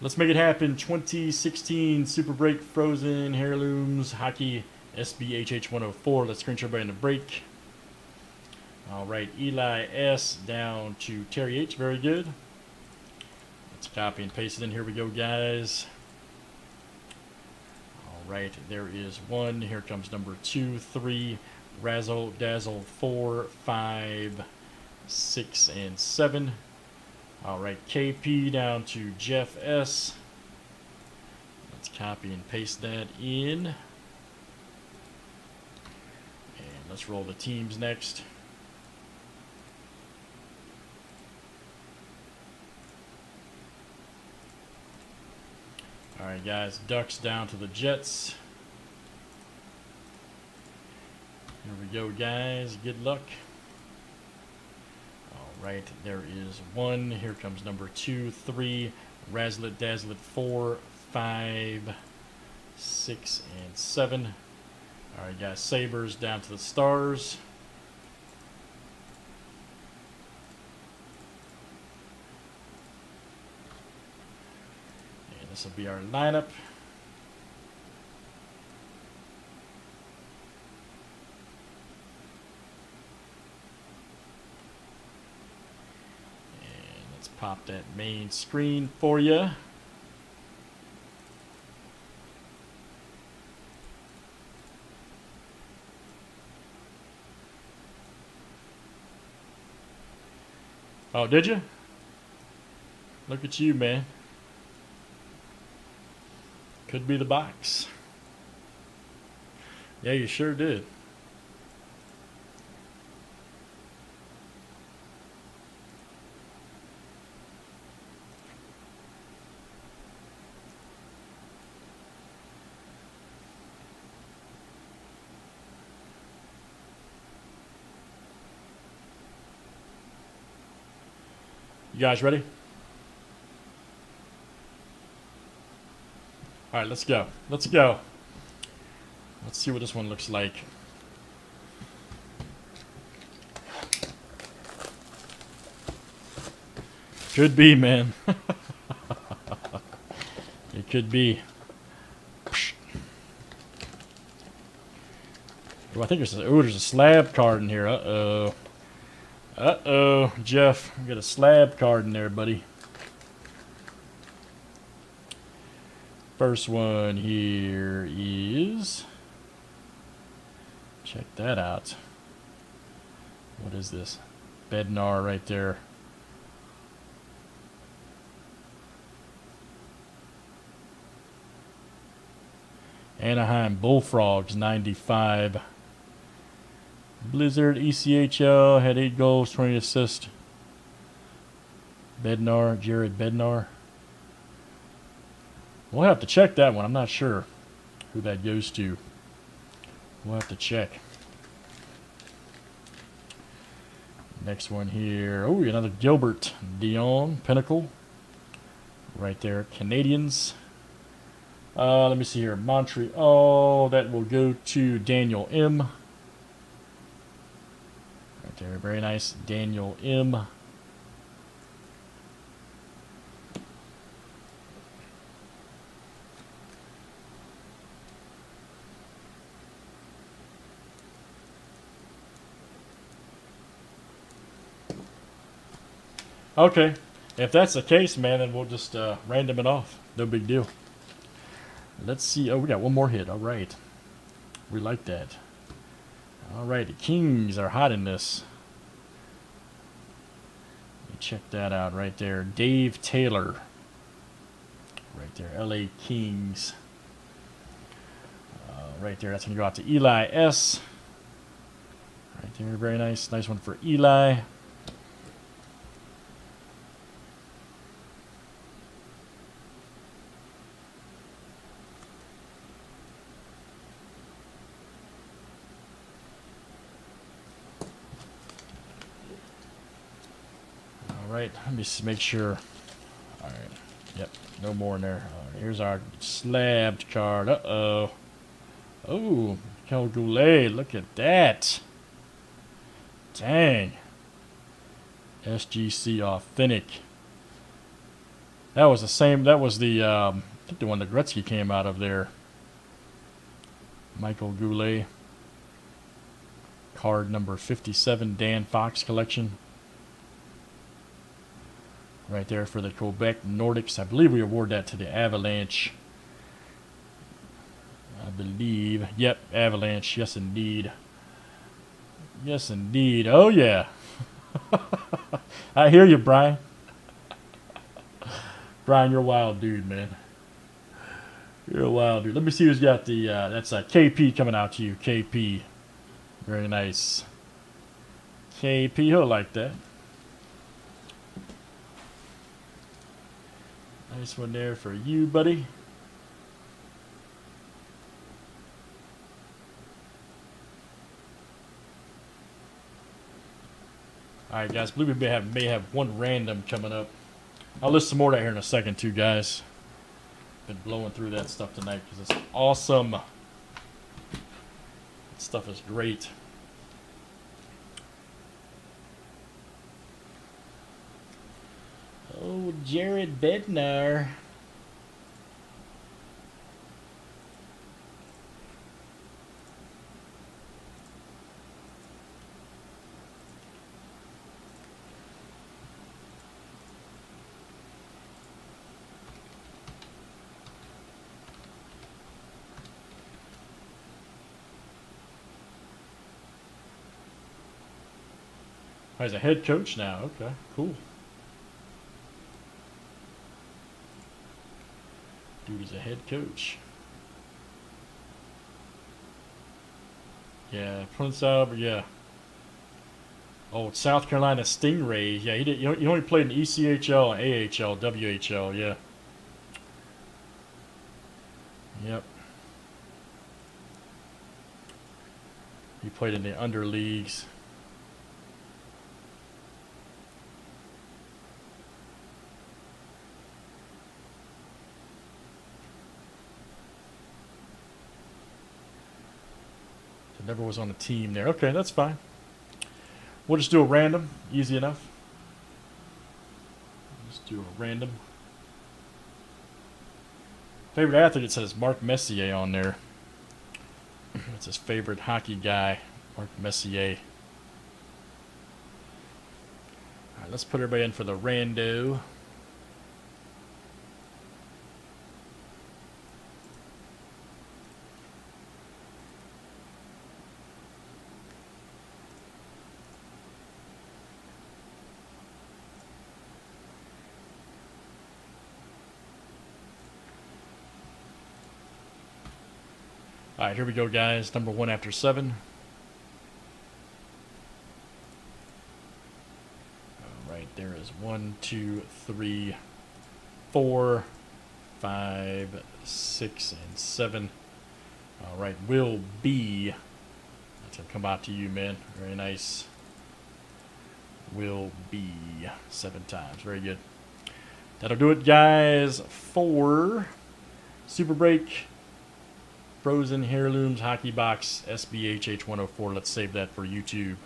Let's make it happen. 2016 Super Break Frozen Heirlooms Hockey SBHH104. Let's screen everybody in the break. All right, Eli S. down to Terry H. Very good. Let's copy and paste it in. Here we go, guys. All right, there is one. Here comes number 2, 3, Razzle Dazzle 4, 5, 6, and 7. All right, KP down to Jeff S. Let's copy and paste that in. And let's roll the teams next. All right, guys, Ducks down to the Jets. Here we go, guys. Good luck. Right, there is one. Here comes number 2, 3, Razzlet Dazzlet 4, 5, 6, and 7. All right, guys, Sabres down to the Stars. And this will be our lineup. Pop that main screen for you. Oh, did you? Look at you, man. Could be the box. Yeah, you sure did. You guys ready? All right, let's go. Let's go. Let's see what this one looks like. Could be, man. It could be. Oh, I think there's a slab card in here. Uh-oh. Uh-oh, Jeff, we got a slab card in there, buddy. First one here is, check that out. What is this? Bednar right there. Anaheim Bullfrogs, 95. Blizzard, ECHL, had 8 goals, 20 assists. Bednar, Jared Bednar. We'll have to check that one. I'm not sure who that goes to. We'll have to check. Next one here. Oh, another Gilbert Dion, Pinnacle. Right there, Canadians. Let me see here. Montreal, that will go to Daniel M. Very nice, Daniel M. All okay, if that's the case, man, then we'll just random it off. No big deal. Let's see. Oh, we got one more hit. All right, we like that. All right, the Kings are hot in this. Check that out right there. Dave Taylor. Right there, LA Kings. Right there, that's going to go out to Eli S. Right there, very nice. Nice one for Eli. Right, let me just make sure. All right, yep, no more in there. All right, here's our slabbed card. Uh-oh. Oh, Michael Goulet, look at that. Dang. SGC Authentic. That was the same. That was the one that Gretzky came out of there. Michael Goulet. Card number 57, Dan Fox collection. Right there for the Quebec Nordics. I believe we award that to the Avalanche. I believe. Yep, Avalanche. Yes, indeed. Yes, indeed. Oh, yeah. I hear you, Brian. Brian, you're a wild dude, man. You're a wild dude. Let me see who's got the... that's KP coming out to you. KP. Very nice. KP, he'll like that. Nice one there for you, buddy. Alright, guys. I believe we may have one random coming up. I'll list some more out here in a second, too, guys. Been blowing through that stuff tonight because it's awesome. That stuff is great. Oh, Jared Bednar. Oh, he's a head coach now. Okay, cool. Dude, he's a head coach. Yeah, Prince Albert, yeah. Oh, South Carolina Stingray. Yeah, he did. You only played in ECHL, AHL, WHL, yeah. Yep. He played in the underleagues. Never was on the team there. Okay, that's fine. We'll just do a random. Easy enough. Just do a random. Favorite athlete, it says Mark Messier on there. That's his favorite hockey guy, Mark Messier. All right, let's put everybody in for the rando. Alright, here we go, guys. Number 1 after 7. Alright, there is 1, 2, 3, 4, 5, 6, and 7. Alright, Will B. That's going to come out to you, man. Very nice. Will B. 7 times. Very good. That'll do it, guys, for Super Break. Frozen Heirlooms Hockey Box SBHH104. Let's save that for YouTube.